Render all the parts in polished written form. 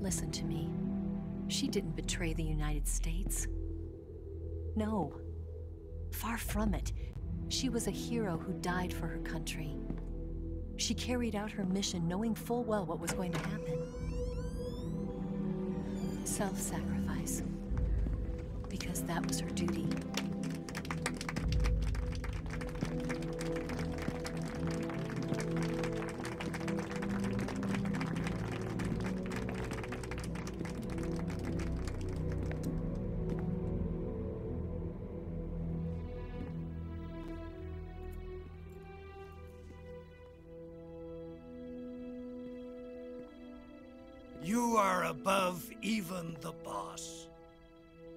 Listen to me. She didn't betray the United States. No. Far from it. She was a hero who died for her country. She carried out her mission knowing full well what was going to happen. Self-sacrifice. Because that was her duty. You are above even the boss.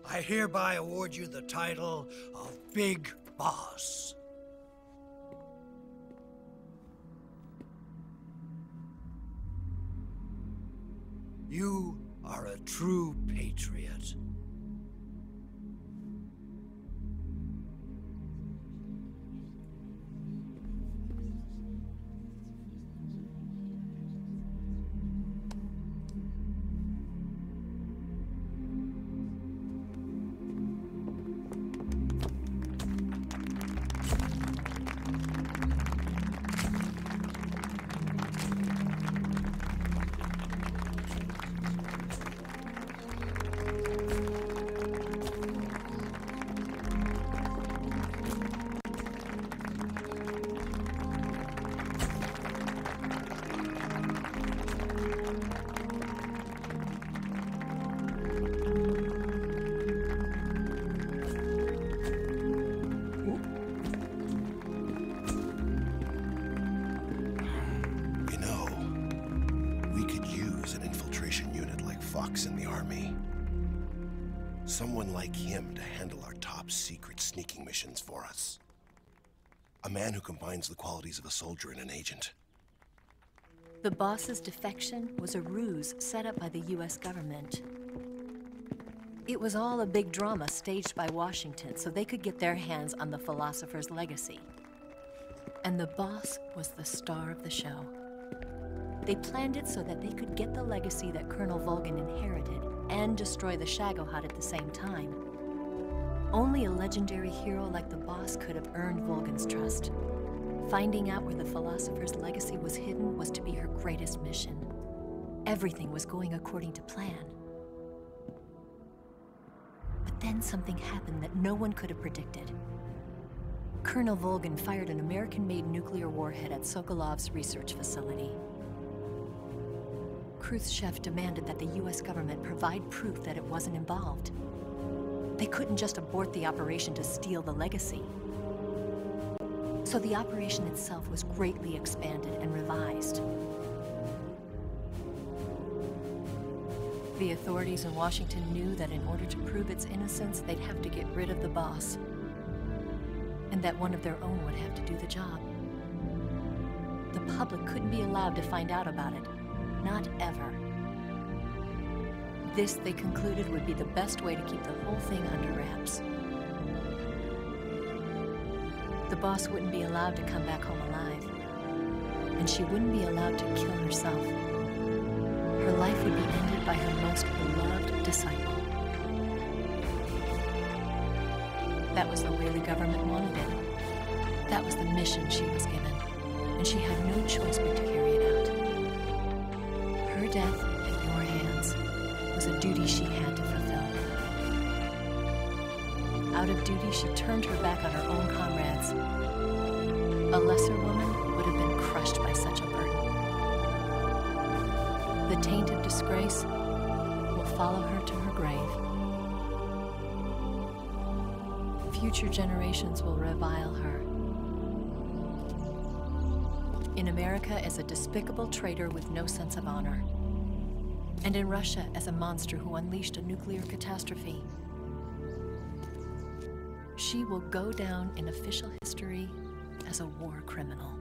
I hereby award you the title of Big Boss. You are a true patriot. Someone like him to handle our top secret sneaking missions for us. A man who combines the qualities of a soldier and an agent. The boss's defection was a ruse set up by the US government. It was all a big drama staged by Washington so they could get their hands on the Philosopher's legacy. And the boss was the star of the show. They planned it so that they could get the legacy that Colonel Volgin inherited and destroy the Shagohod at the same time. Only a legendary hero like the boss could have earned Volgin's trust. Finding out where the Philosopher's legacy was hidden was to be her greatest mission. Everything was going according to plan. But then something happened that no one could have predicted. Colonel Volgin fired an American-made nuclear warhead at Sokolov's research facility. Khrushchev demanded that the US government provide proof that it wasn't involved. They couldn't just abort the operation to steal the legacy. So the operation itself was greatly expanded and revised. The authorities in Washington knew that in order to prove its innocence, they'd have to get rid of the boss. And that one of their own would have to do the job. The public couldn't be allowed to find out about it. Not ever. This, they concluded, would be the best way to keep the whole thing under wraps. The boss wouldn't be allowed to come back home alive. And she wouldn't be allowed to kill herself. Her life would be ended by her most beloved disciple. That was the way the government wanted it. That was the mission she was given. And she had no choice but to carry it out. Her death at your hands was a duty she had to fulfill. Out of duty, she turned her back on her own comrades. A lesser woman would have been crushed by such a burden. The taint of disgrace will follow her to her grave. Future generations will revile her. In America as a despicable traitor with no sense of honor. And in Russia as a monster who unleashed a nuclear catastrophe. She will go down in official history as a war criminal.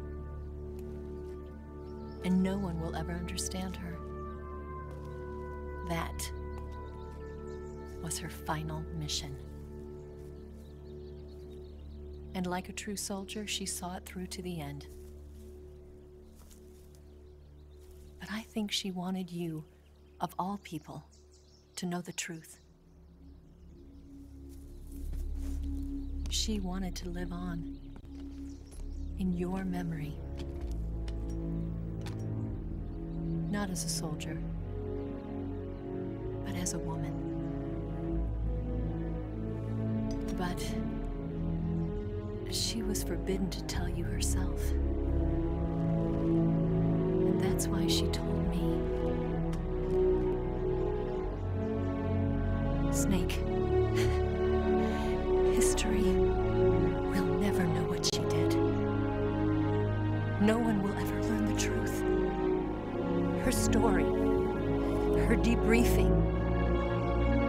And no one will ever understand her. That was her final mission. And like a true soldier, she saw it through to the end. But I think she wanted you of all people, to know the truth. She wanted to live on, in your memory. Not as a soldier, but as a woman. But she was forbidden to tell you herself. And that's why she told me. Snake. History will never know what she did. No one will ever learn the truth. Her story, her debriefing,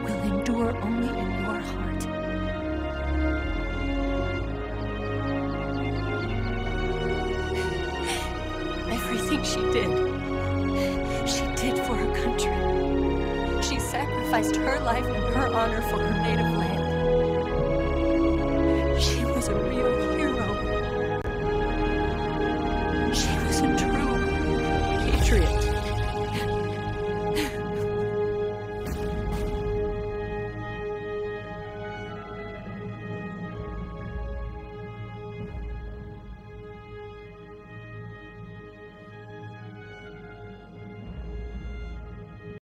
will endure only in your heart. Everything she did for her country. She sacrificed her life and her honor for her native land.